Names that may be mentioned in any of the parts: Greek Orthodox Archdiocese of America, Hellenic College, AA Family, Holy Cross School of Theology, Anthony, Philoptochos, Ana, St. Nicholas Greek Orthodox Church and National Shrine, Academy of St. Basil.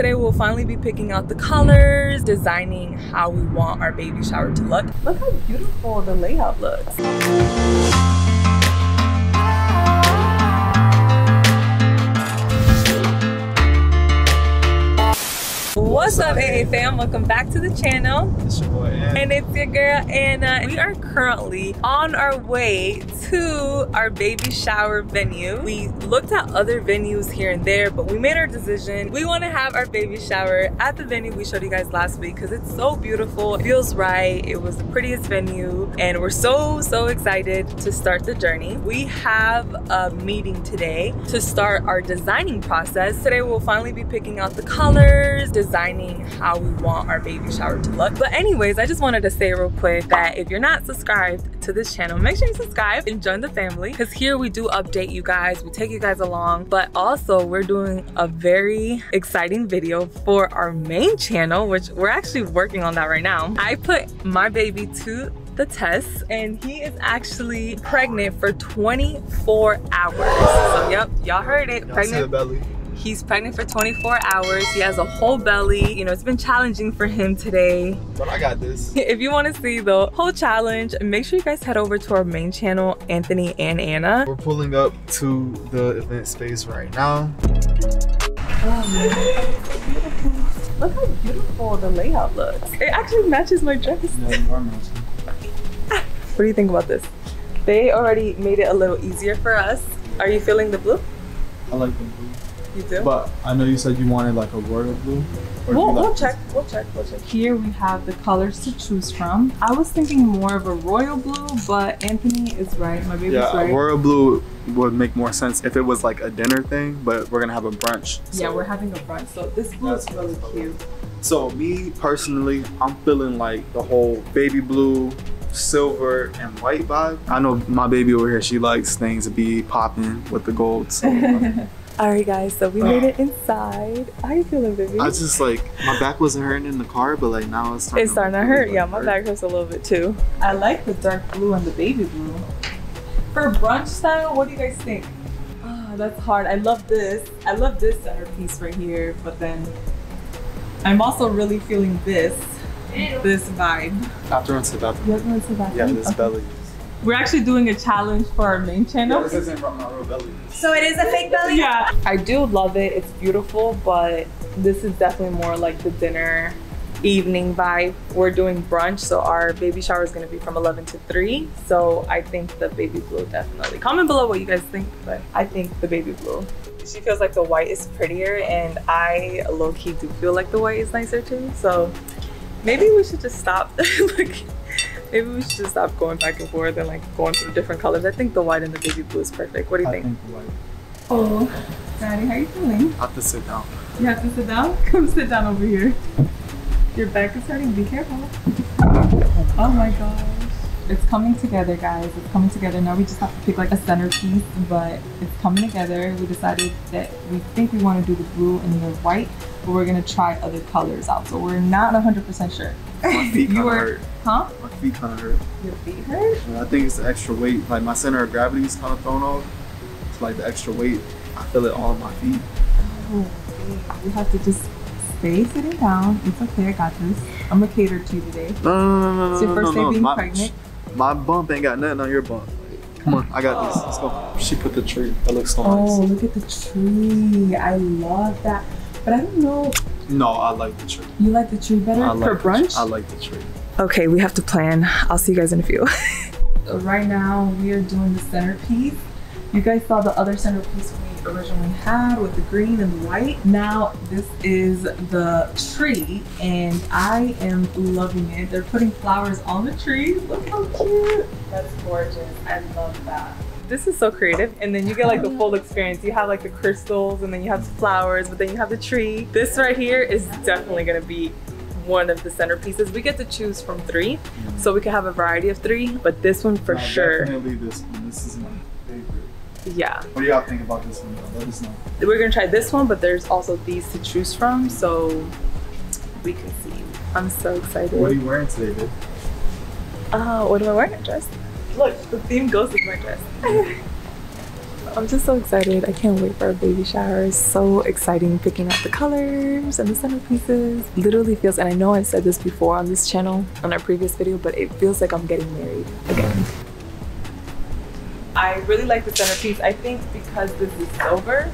Today we'll finally be picking out the colors, designing how we want our baby shower to look. Look how beautiful the layout looks. What's up, AA fam? Welcome back to the channel. It's your boy Anna. And it's your girl Anna. We are currently on our way to our baby shower venue. We looked at other venues here and there, but we made our decision. We want to have our baby shower at the venue we showed you guys last week because it's so beautiful. It feels right. It was the prettiest venue, and we're so excited to start the journey. We have a meeting today to start our designing process. Today we'll finally be picking out the colors, designing how we want our baby shower to look. But anyways, I just wanted to say real quick that if you're not subscribed to this channel, make sure you subscribe and join the family, because here we do update you guys, we take you guys along, but also we're doing a very exciting video for our main channel, which we're actually working on that right now. I put my baby to the test and he is actually pregnant for 24 hours. So yep, y'all heard it, pregnant belly. He's pregnant for 24 hours. He has a whole belly. You know, it's been challenging for him today. But I got this. If you want to see the whole challenge, make sure you guys head over to our main channel, Anthony and Anna. We're pulling up to the event space right now. Oh, look how beautiful the layout looks. It actually matches my dress. No, you are matching. What do you think about this? They already made it a little easier for us. Are you feeling the blue? I like the blue. You do? But I know you said you wanted like a word of blue. We'll check. Here we have the colors to choose from. I was thinking more of a royal blue, but Anthony is right. My baby's right. Yeah, royal blue would make more sense if it was like a dinner thing, but we're gonna have a brunch. So. Yeah, we're having a brunch. So this blue is really cute. So me personally, I'm feeling like the whole baby blue, silver and white vibe. I know my baby over here, she likes things to be popping with the gold. So all right guys, so we made it inside. How are you feeling, baby? I just like, my back wasn't hurting in the car, but like now it's starting to hurt. Really, yeah, my back hurts a little bit too. I like the dark blue and the baby blue. For brunch style, what do you guys think? Oh, that's hard. I love this. I love this centerpiece right here, but then I'm also really feeling this vibe. After it's about the yeah, this belly. We're actually doing a challenge for our main channel. Yeah, this isn't from our real belly. So it is a fake belly? Yeah. I do love it. It's beautiful, but this is definitely more like the dinner evening vibe. We're doing brunch, so our baby shower is going to be from 11 to 3. So I think the baby blue definitely. Comment below what you guys think, but I think the baby blue. She feels like the white is prettier, and I low-key do feel like the white is nicer too. So maybe we should just stop. Maybe we should just stop going back and forth and like going through different colors. I think the white and the baby blue is perfect. What do you think? I think white. Oh, Daddy, how are you feeling? I have to sit down. You have to sit down? Come sit down over here. Your back is hurting. Be careful. Oh my gosh. It's coming together, guys. It's coming together. Now we just have to pick like a centerpiece, but it's coming together. We decided that we think we want to do the blue and the white, but we're going to try other colors out. So we're not 100% sure. My feet kind of hurt. Huh? My feet kind of hurt. Your feet hurt? I think it's the extra weight. Like my center of gravity is kind of thrown off. It's like the extra weight. I feel it all in my feet. Oh, we have to just stay sitting down. It's okay. I got this. I'm gonna cater to you today. No. It's your first day being pregnant. My bump ain't got nothing on your bump. Come on, I got this. Let's go. She put the tree. That looks so nice. Oh, look at the tree. I love that. But I don't know. No, I like the tree. You like the tree better for brunch? I like the tree. Okay, we have to plan. I'll see you guys in a few. Right now, we are doing the centerpiece. You guys saw the other centerpiece we originally had with the green and the white. Now, this is the tree, and I am loving it. They're putting flowers on the tree. Look how cute. That's gorgeous. I love that. This is so creative. And then you get like the full experience. You have like the crystals, and then you have the flowers, but then you have the tree. This right here is definitely gonna be one of the centerpieces. We get to choose from 3. Mm-hmm. So we can have a variety of 3, but this one for sure. Definitely this one. This is my favorite. Yeah. What do y'all think about this one though? Let us know. We're gonna try this one, but there's also these to choose from, so we can see. I'm so excited. What are you wearing today, babe? What am I wearing? A dress? Look, the theme goes with my dress. I'm just so excited. I can't wait for our baby shower. It's so exciting picking out the colors and the centerpieces. Literally feels, and I know I've said this before on this channel, on our previous video, but it feels like I'm getting married again. I really like the centerpiece. I think because this is silver,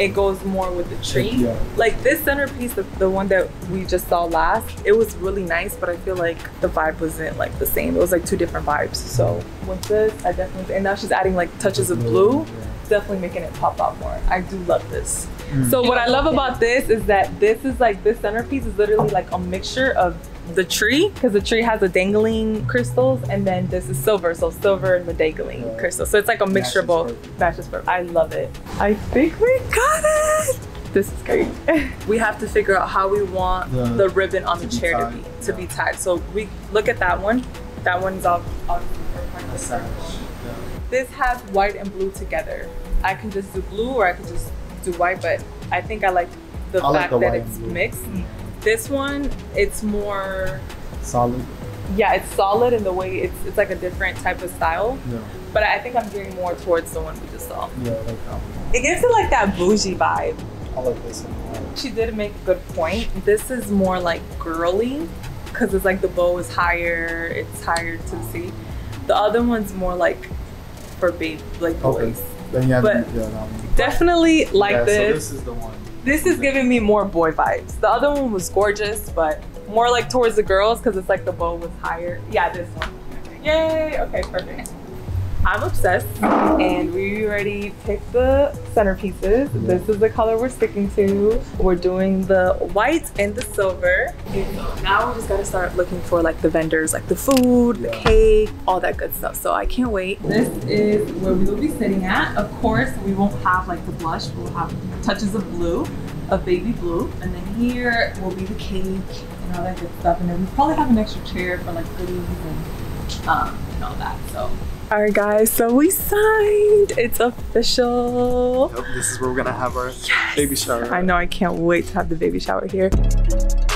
it goes more with the tree. Yeah. Like this centerpiece, the one that we just saw last, it was really nice, but I feel like the vibe wasn't like the same. It was like two different vibes. So with this, I definitely, and now she's adding like touches of blue, definitely making it pop out more. I do love this. So what I love about this is that this is like, this centerpiece is literally like a mixture of the tree, because the tree has the dangling crystals, and then this is silver, so silver and the dangling crystal. So it's like a mixture of both. Matches perfect. I love it. I think we got it. This is great. We have to figure out how we want the ribbon on the chair to be tied. So we look at that one. That one's off the circle. Yeah. This has white and blue together. I can just do blue or I can just do white, but I think I like the fact that it's mixed. This one, it's more solid. Yeah, it's solid in the way it's like a different type of style. Yeah. But I think I'm gearing more towards the one we just saw. Yeah, I like that one. It gives it like that bougie vibe. I like this one. She did make a good point. This is more like girly, because it's like the bow is higher. It's higher to see. The other one's more like for babe, like boys. Okay. Then you have but to, no, definitely like this. So this is the one. This is giving me more boy vibes. The other one was gorgeous, but more like towards the girls because it's like the bow was higher. Yeah, this one. Yay, okay, perfect. I'm obsessed and we already picked the centerpieces. This is the color we're sticking to. We're doing the white and the silver. And now we just gotta start looking for like the vendors, like the food, the cake, all that good stuff. So I can't wait. This is where we will be sitting at. Of course, we won't have like the blush, we'll have touches of blue, of baby blue. And then here will be the cake and all that good stuff. And then we probably have an extra chair for like goodies and all that, so. All right, guys, so we signed. It's official. Yep, this is where we're gonna have our baby shower. I know, I can't wait to have the baby shower here.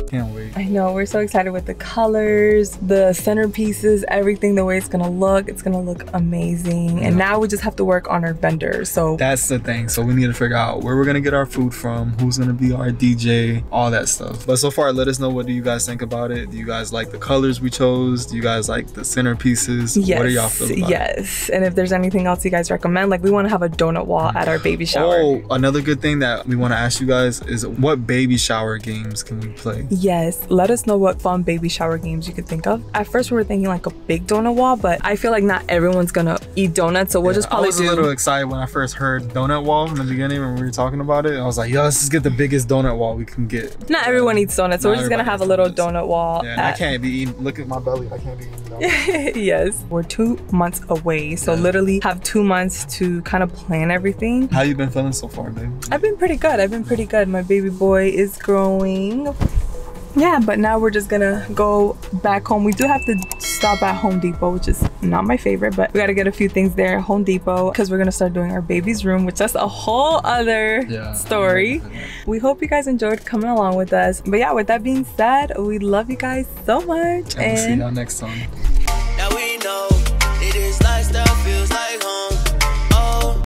Can't wait. I know, we're so excited with the colors, the centerpieces, everything, the way it's gonna look. It's gonna look amazing. And now we just have to work on our vendors. So that's the thing. So we need to figure out where we're gonna get our food from, who's gonna be our DJ, all that stuff. But so far, let us know, what do you guys think about it? Do you guys like the colors we chose? Do you guys like the centerpieces? Yes. What are y'all feeling about it? Yes, and if there's anything else you guys recommend, like we want to have a donut wall at our baby shower. Oh, another good thing that we want to ask you guys is what baby shower games can we play? Yes, let us know what fun baby shower games you could think of. At first we were thinking like a big donut wall, but I feel like not everyone's gonna eat donuts, so we'll just probably do. I was a little excited when I first heard donut wall in the beginning when we were talking about it. I was like, yo, let's just get the biggest donut wall we can get. Not everyone eats donuts, so we're just gonna have a little donut wall. Yeah, and I can't be eating, look at my belly, I can't be eating donuts. Yes, we're 2 months away, so literally have 2 months to kind of plan everything. How you been feeling so far, babe? I've been pretty good. My baby boy is growing. Yeah, but now we're just gonna go back home. We do have to stop at Home Depot, which is not my favorite, but we gotta get a few things there at Home Depot because we're gonna start doing our baby's room, which that's a whole other story. We hope you guys enjoyed coming along with us. But yeah, with that being said, we love you guys so much. And we'll see y'all next time.